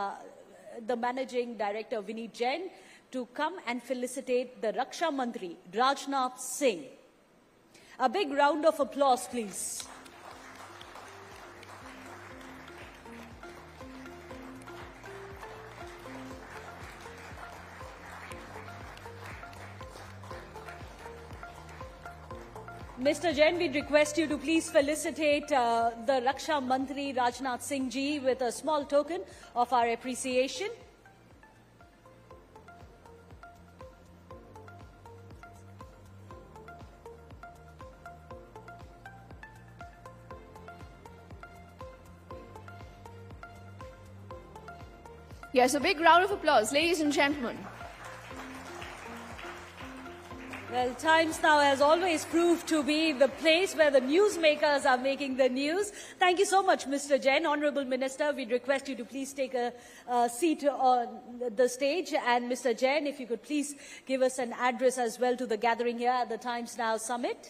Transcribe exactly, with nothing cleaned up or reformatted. uh, the Managing Director Vineet Jain to come and felicitate the Raksha Mantri Rajnath Singh. A big round of applause, please. Mister Jain, we request you to please felicitate uh, the Raksha Mantri Rajnath Singh ji with a small token of our appreciation. Yes, a big round of applause, ladies and gentlemen. Well, Times Now has always proved to be the place where the newsmakers are making the news. Thank you so much, Mister Jain. Honourable Minister, we request you to please take a, a seat on the stage. And Mister Jain, if you could please give us an address as well to the gathering here at the Times Now Summit.